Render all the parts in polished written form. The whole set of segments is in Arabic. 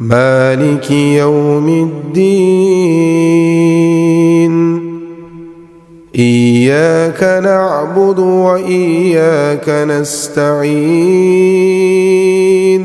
مالك يوم الدين. إياك نعبد وإياك نستعين.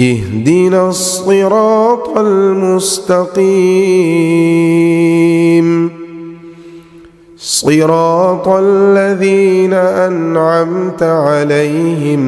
اهدنا الصراط المستقيم، صراط الذين أنعمت عليهم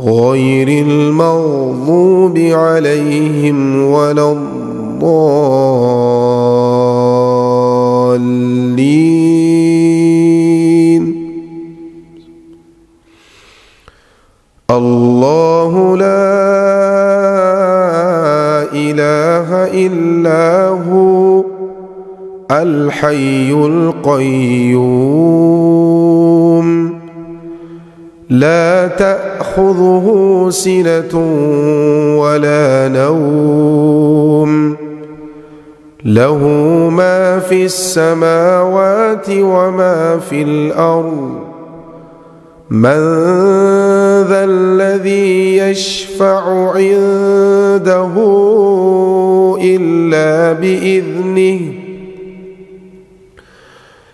غير المغضوب عليهم ولا الضالين. الله لا إله إلا هو الحي القيوم. لا تأخذه سنة ولا نوم، له ما في السماوات وما في الأرض. من ذا الذي يشفع عنده إلا بإذنه،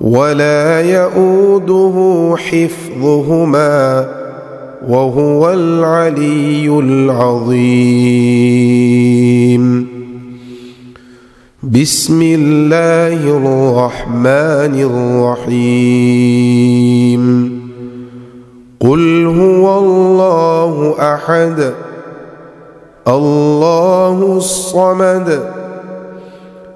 ولا يؤوده حفظهما، وهو العلي العظيم. بسم الله الرحمن الرحيم. قل هو الله أحد، الله الصمد،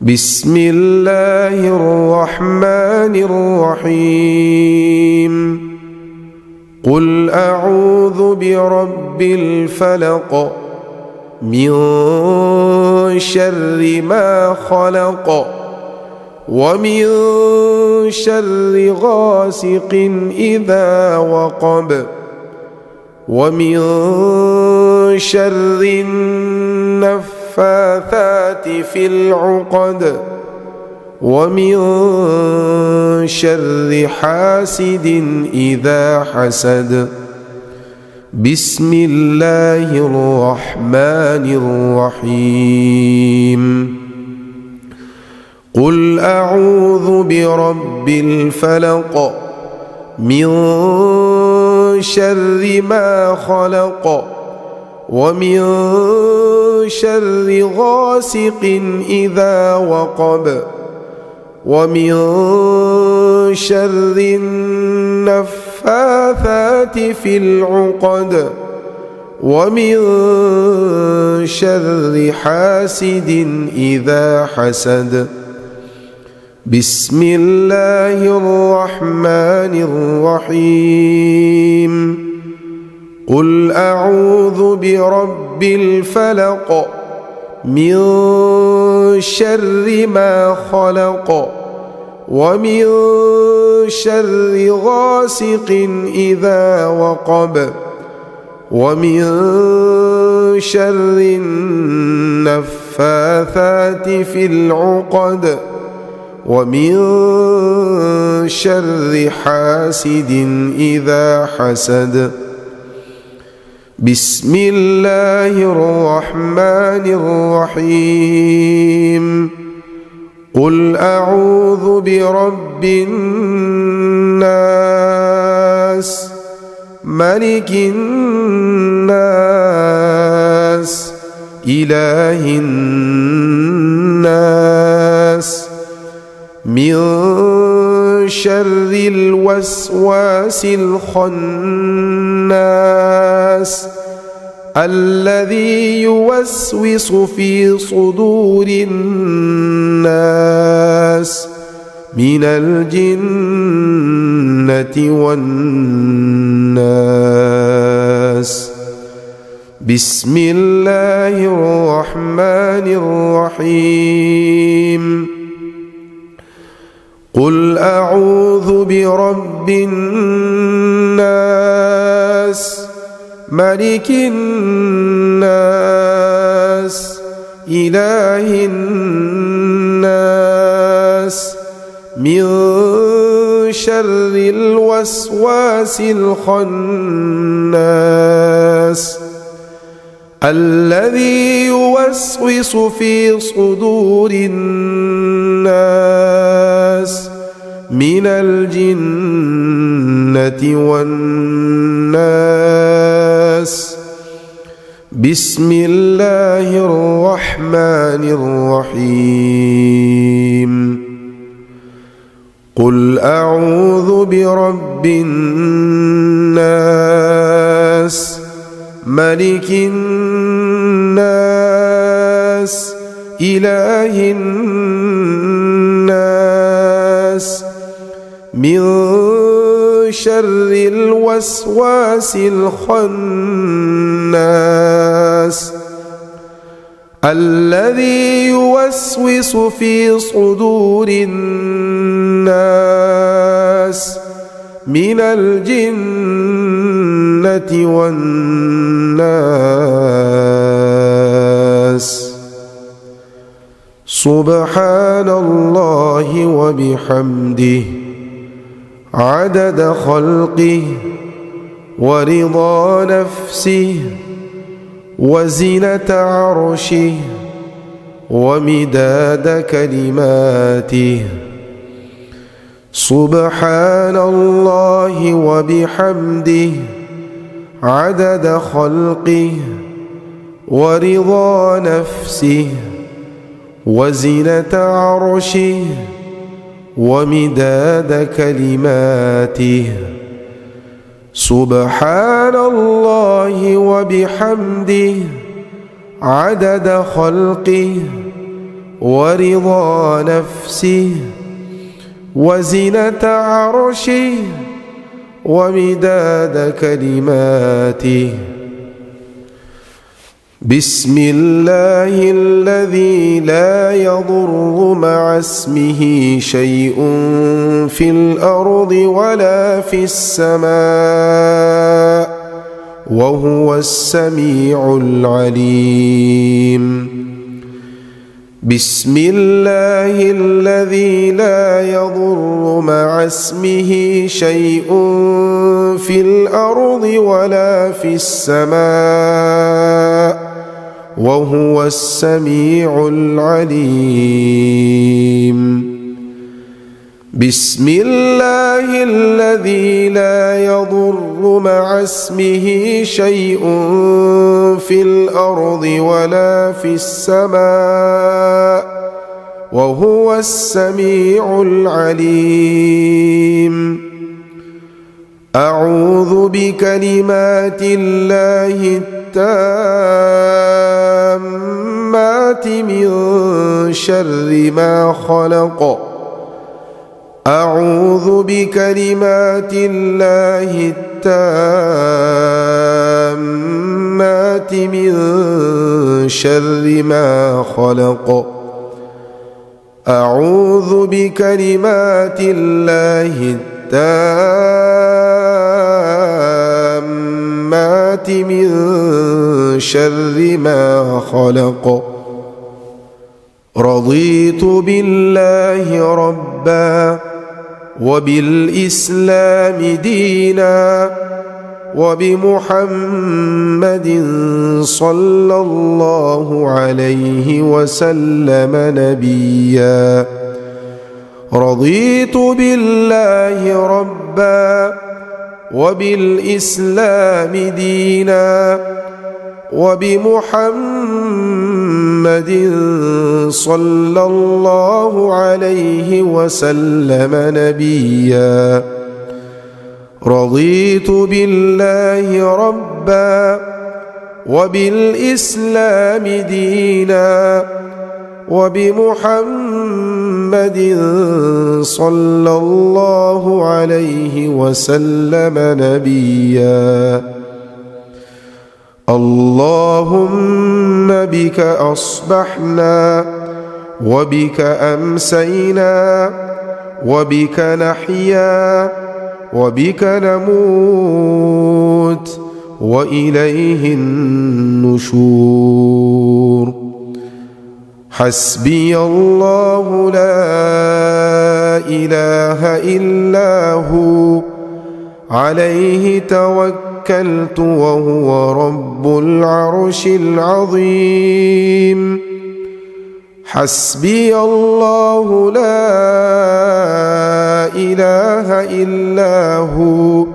بسم الله الرحمن الرحيم. قل أعوذ برب الفلق، من شر ما خلق، ومن شر غاسق إذا وقب، ومن شر النفاثات في العقد، ومن شر حاسد إذا حسد. بسم الله الرحمن الرحيم. قل أعوذ برب الفلق، من شر ما خلق، ومن شر غاسق إذا وقب، ومن شر النفاثات في العقد، ومن شر حاسد إذا حسد. بسم الله الرحمن الرحيم قل أعوذ برب الفلق من شر ما خلق ومن شر غاسق إذا وقب ومن شر النفاثات في العقد ومن شر حاسد إذا حسد. بسم الله الرحمن الرحيم قل أعوذ برب الناس ملك الناس إله الناس من شر الوسواس الخناس الذي يوسوس في صدور الناس من الجنة والناس. بسم الله الرحمن الرحيم قل أعوذ برب الناس ملك الناس إله الناس من شر الوسواس الخناس الذي يوسوس في صدور الناس من الجنة والناس. بسم الله الرحمن الرحيم قل أعوذ برب الناس ملك الناس إله الناس من شر الوسواس الخناس الذي يوسوس في صدور الناس من الجنة والناس. سبحان الله وبحمده عدد خلقه ورضا نفسه وزنة عرشه ومداد كلماته. سبحان الله وبحمده عدد خلقه ورضا نفسه وزنة عرشه ومداد كلماته. سبحان الله وبحمده عدد خلقه ورضا نفسه وزنة عرشه ومداد كلماته. بسم الله الذي لا يضر مع اسمه شيء في الأرض ولا في السماء وهو السميع العليم. بسم الله الذي لا يضر مع اسمه شيء في الأرض ولا في السماء وهو السميع العليم. بسم الله الذي لا يضر مع اسمه شيء في الأرض ولا في السماء وهو السميع العليم. أعوذ بكلمات الله التامات من شر ما خلق أعوذ بكلمات الله التامات من شر ما خلق أعوذ بكلمات الله التامات من شر ما خلق رضيت بالله ربا وبالإسلام دينا وبمحمد صلى الله عليه وسلم نبيا رضيت بالله ربا وبالإسلام دينا وبمحمد صلى الله عليه وسلم نبيا رضيت بالله ربا وبالإسلام دينا وبمحمد صلى الله عليه وسلم نبيا اللهم بك أصبحنا وبك أمسينا وبك نحيا وبك نموت وإليه النشور حسبي الله لا إله إلا هو عليه توكلت وهو رب العرش العظيم حسبي الله لا إله إلا هو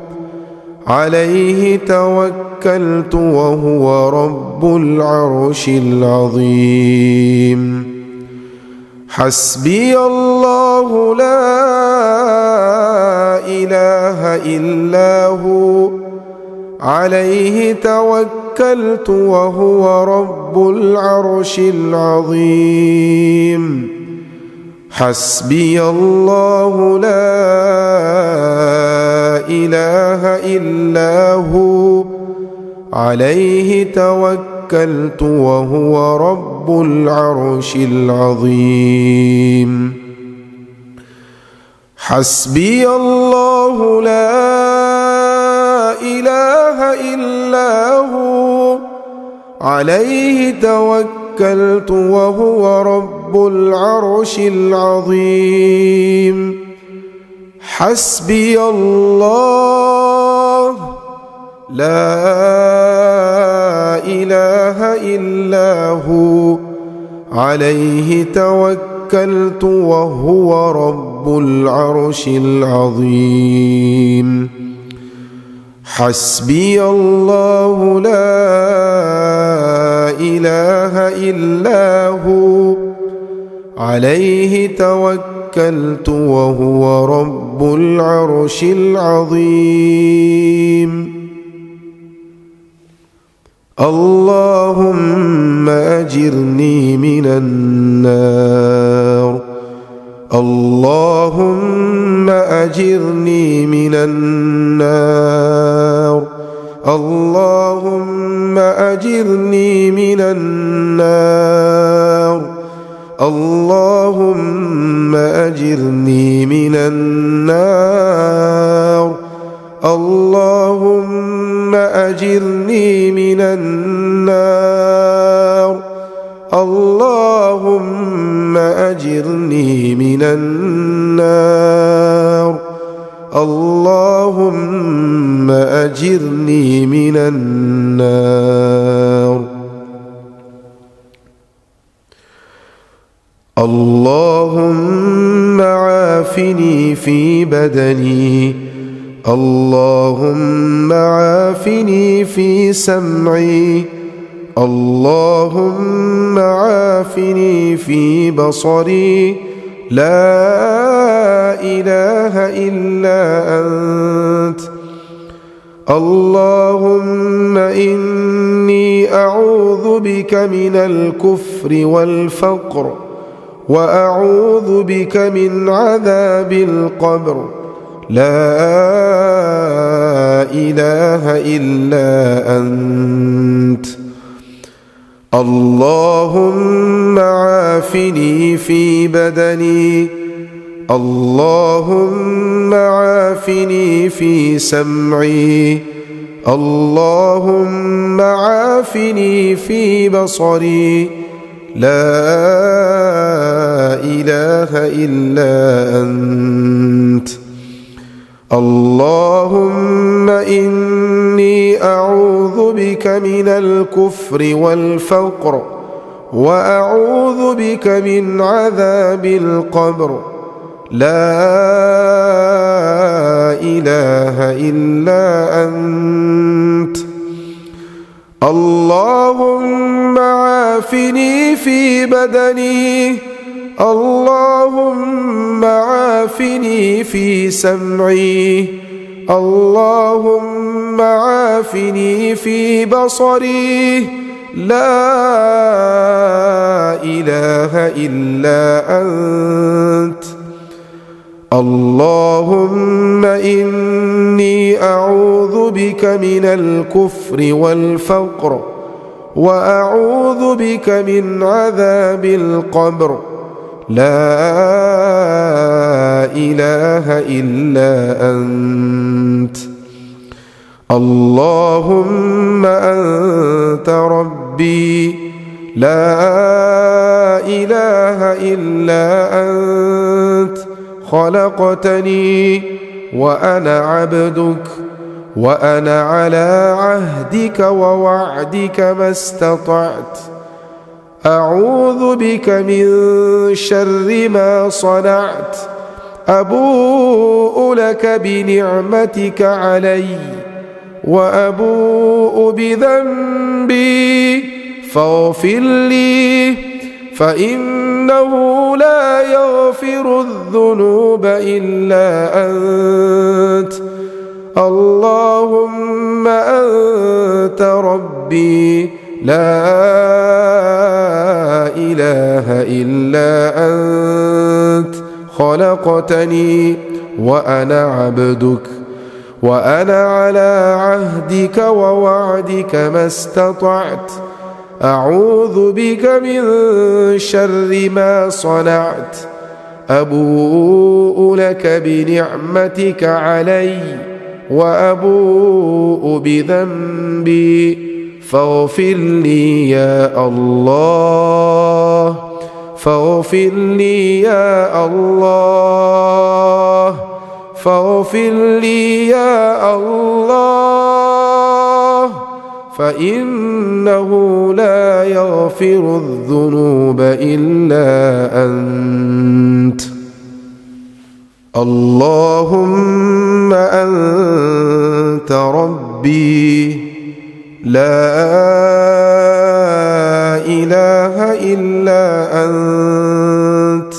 عليه توكلت وهو رب العرش العظيم حسبي الله لا إله إلا هو عليه توكلت وهو رب العرش العظيم حسبي الله لا إله إلا هو عليه توكلت وهو رب العرش العظيم حسبي الله لا إله إلا هو عليه توكلت وهو رب العرش العظيم حسبي الله لا إله إلا هو عليه توكلت وهو رب العرش العظيم حسبي الله لا إله إلا هو عليه توكلت وهو رب العرش العظيم اللهم أجرني من النار اللهم أجرني من النار اللهم أجرني من النار اللهم أجرني من النار اللهم أجرني من النار اللهم أجرني من النار اللهم أجرني من النار اللهم عافني في بدني اللهم عافني في سمعي اللهم عافني في بصري لا إله إلا أنت اللهم إني أعوذ بك من الكفر والفقر وأعوذ بك من عذاب القبر. لا إله إلا أنت. اللهم عافني في بدني، اللهم عافني في سمعي، اللهم عافني في بصري. لا إله إلا أنت. اللهم إني أعوذ بك من الكفر والفقر وأعوذ بك من عذاب القبر. لا إله إلا أنت. اللهم عافني في بدني، اللهم عافني في سمعي، اللهم عافني في بصري. لا إله إلا أنت. اللهم إني أعوذ بك من الكفر والفقر وأعوذ بك من عذاب القبر. لا إله إلا أنت. اللهم أنت ربي، لا إله إلا أنت. خلقتني وأنا عبدك، وأنا على عهدك ووعدك ما استطعت. أعوذ بك من شر ما صنعت. أبوء لك بنعمتك علي، وأبوء بذنبي فاغفر لي، فإنه لا يغفر الذنوب إلا أنت. اللهم أنت ربي، لا إله إلا أنت. خلقتني وأنا عبدك، وأنا على عهدك ووعدك ما استطعت. أعوذ بك من شر ما صنعت. أبوء لك بنعمتك علي، وأبوء بذنبي فاغفر لي يا الله، فاغفر لي يا الله، فاغفر لي يا الله، فإنه لا يغفر الذنوب إلا أنت. اللهم أنت ربي، لا إله إلا أنت.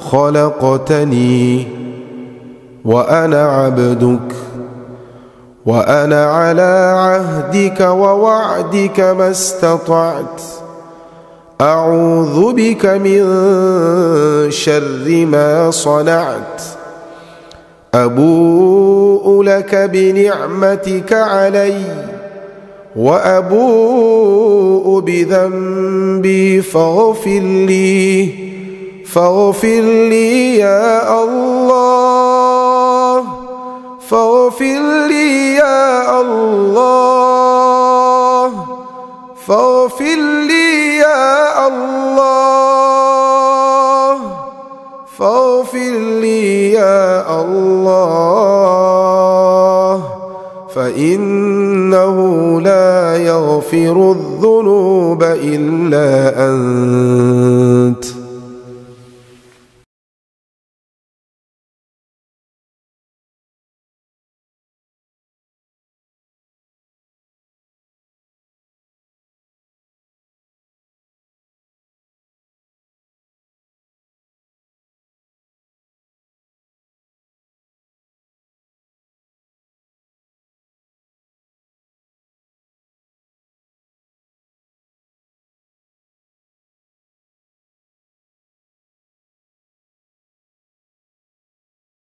خلقتني وأنا عبدك، وأنا على عهدك ووعدك ما استطعت. أعوذ بك من شر ما صنعت. أبوء لك بنعمتك علي، وأبوء بذنبي فاغفر لي، فاغفر لي يا الله، فاغفر لي يا الله، فاغفر لي يا الله، فاغفر لي يا الله، فإنه لا يغفر الذنوب إلا أنت.